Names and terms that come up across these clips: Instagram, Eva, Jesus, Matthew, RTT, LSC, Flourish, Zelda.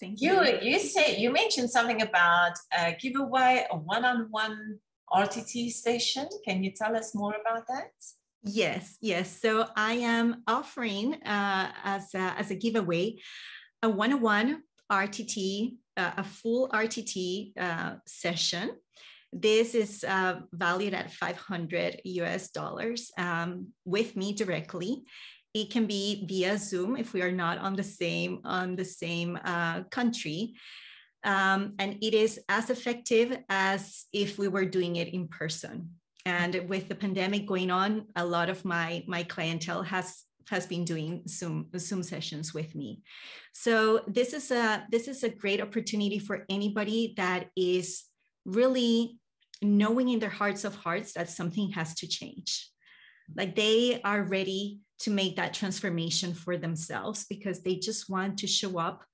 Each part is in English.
Thank you. You mentioned something about a giveaway, a one-on-one RTT session. Can you tell us more about that? Yes. So I am offering as a giveaway a one-on-one RTT, a full RTT session. This is valued at $500 US with me directly. It can be via Zoom if we are not on the same country. And it is as effective as if we were doing it in person. And with the pandemic going on, a lot of my clientele has been doing Zoom sessions with me. So this is a great opportunity for anybody that is really knowing in their hearts of hearts that something has to change. Like they are ready to make that transformation for themselves because they just want to show up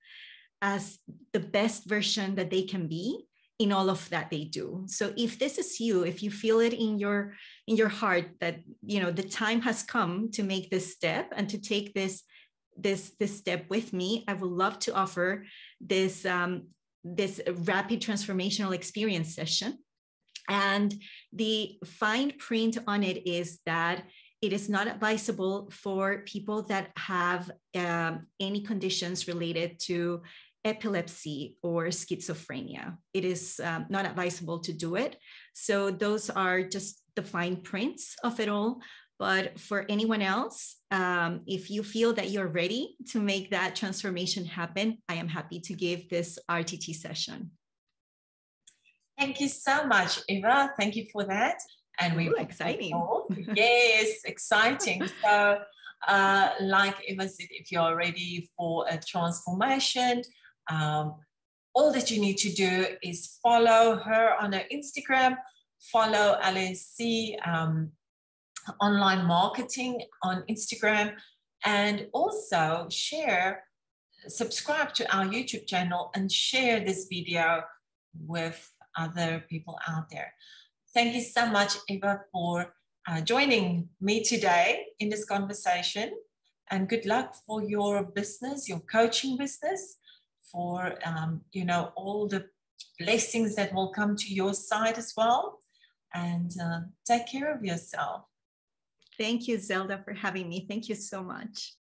as the best version that they can be in all of that they do. So if this is you, if you feel it in your heart that, you know, the time has come to make this step and to take this step with me, I would love to offer this rapid transformational experience session. And the fine print on it is that it is not advisable for people that have any conditions related to epilepsy or schizophrenia. It is not advisable to do it. So those are just the fine prints of it all. But for anyone else, if you feel that you're ready to make that transformation happen, I am happy to give this RTT session. Thank you so much, Eva. Thank you for that. And we're exciting. Yes, exciting. So like Eva said, if you're ready for a transformation, all that you need to do is follow her on her Instagram, follow LSC online marketing on Instagram, and also subscribe to our YouTube channel and share this video with other people out there. Thank you so much, Eva, for joining me today in this conversation, and good luck for your business, your coaching business, for all the blessings that will come to your side as well, and take care of yourself. Thank you, Zelda, for having me. Thank you so much.